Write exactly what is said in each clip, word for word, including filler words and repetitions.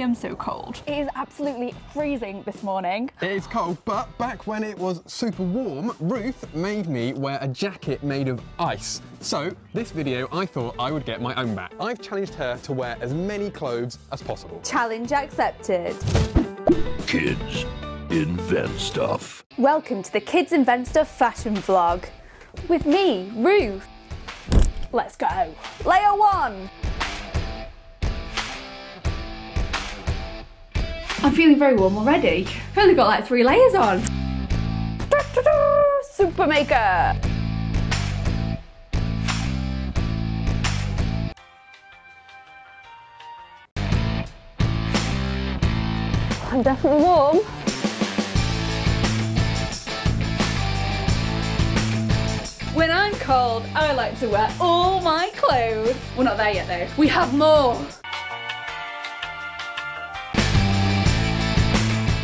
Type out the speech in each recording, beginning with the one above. am so cold. It is absolutely freezing this morning. It is cold, but back when it was super warm, Ruth made me wear a jacket made of ice. So this video, I thought I would get my own back. I've challenged her to wear as many clothes as possible. Challenge accepted. Kids Invent Stuff. Welcome to the Kids Invent Stuff fashion vlog. With me, Ruth. Let's go. Layer one. I'm feeling very warm already. I've only got like three layers on. Da, da, da, Supermaker. I'm definitely warm. When I'm cold, I like to wear all my clothes. We're not there yet though. We have more.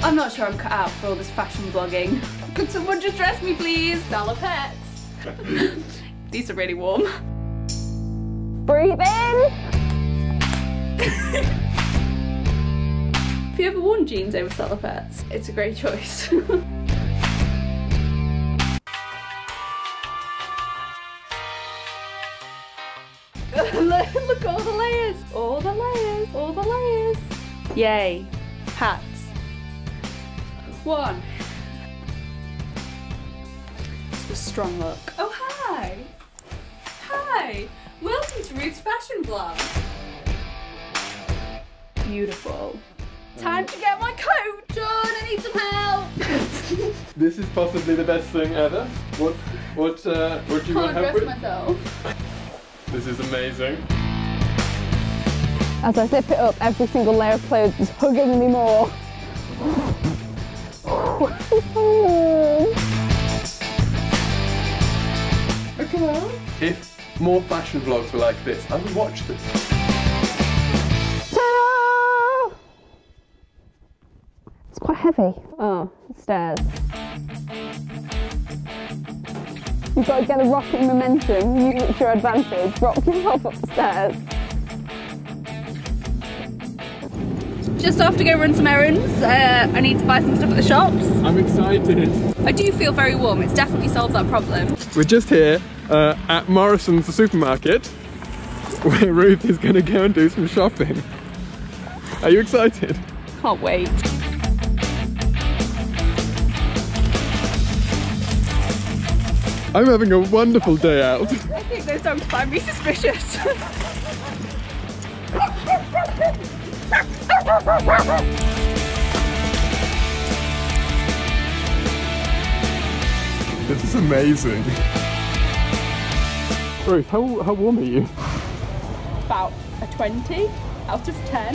I'm not sure I'm cut out for all this fashion vlogging. Could someone just dress me please? Salopettes. These are really warm. Breathe in. Have you ever worn jeans over salopettes? It's a great choice. Look, all the layers, all the layers, all the layers. Yay, hats. One. It's a strong look. Oh, hi. Hi, welcome to Ruth's fashion vlog. Beautiful. Time to get my coat! John, I need some help! This is possibly the best thing ever. What what, uh, what do you want help with? I can't dress myself. This is amazing. As I zip it up, every single layer of clothes is hugging me more. Okay. If more fashion vlogs were like this, I would watch them. Quite heavy. Oh, stairs. You've got to get a rocking momentum. Use it to your advantage. Rock yourself upstairs. Just off to go run some errands. Uh, I need to buy some stuff at the shops. I'm excited. I do feel very warm. It's definitely solved that problem. We're just here uh, at Morrison's, the supermarket, where Ruth is going to go and do some shopping. Are you excited? Can't wait. I'm having a wonderful day out. I think those dogs find me suspicious. This is amazing. Ruth, how, how warm are you? About a twenty out of ten.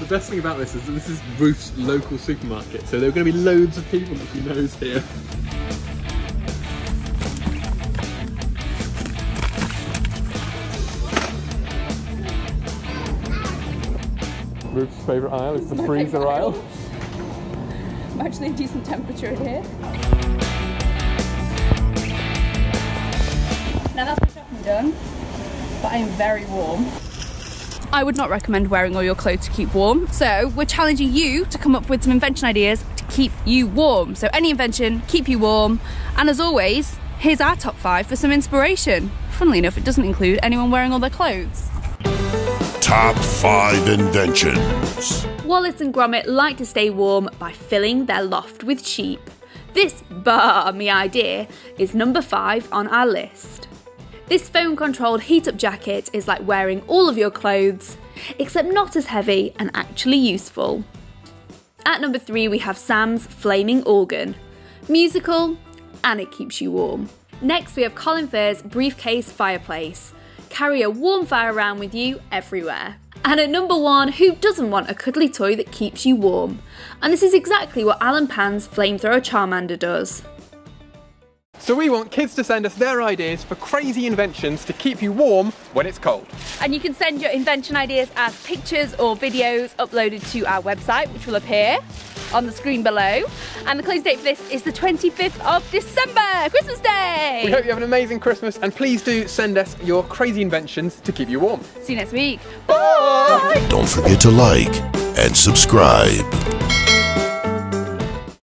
The best thing about this is that this is Ruth's local supermarket, so there are going to be loads of people that she knows here. Ruth's favourite aisle is the freezer aisle. I'm actually a decent temperature in here. Now that's my shopping done, but I am very warm. I would not recommend wearing all your clothes to keep warm, so we're challenging you to come up with some invention ideas to keep you warm. So any invention, keep you warm, and as always, here's our top five for some inspiration. Funnily enough, it doesn't include anyone wearing all their clothes. Top five inventions. Wallace and Gromit like to stay warm by filling their loft with sheep. This balmy idea is number five on our list. This foam controlled heat up jacket is like wearing all of your clothes, except not as heavy and actually useful. At number three we have Sam's Flaming Organ. Musical, and it keeps you warm. Next we have Colin Firth's Briefcase Fireplace. Carry a warm fire around with you everywhere. And at number one, who doesn't want a cuddly toy that keeps you warm? And this is exactly what Alan Pan's Flamethrower Charmander does. So we want kids to send us their ideas for crazy inventions to keep you warm when it's cold. And you can send your invention ideas as pictures or videos uploaded to our website, which will appear on the screen below. And the close date for this is the twenty-fifth of December, Christmas Day! We hope you have an amazing Christmas and please do send us your crazy inventions to keep you warm. See you next week. Bye! Bye. Don't forget to like and subscribe.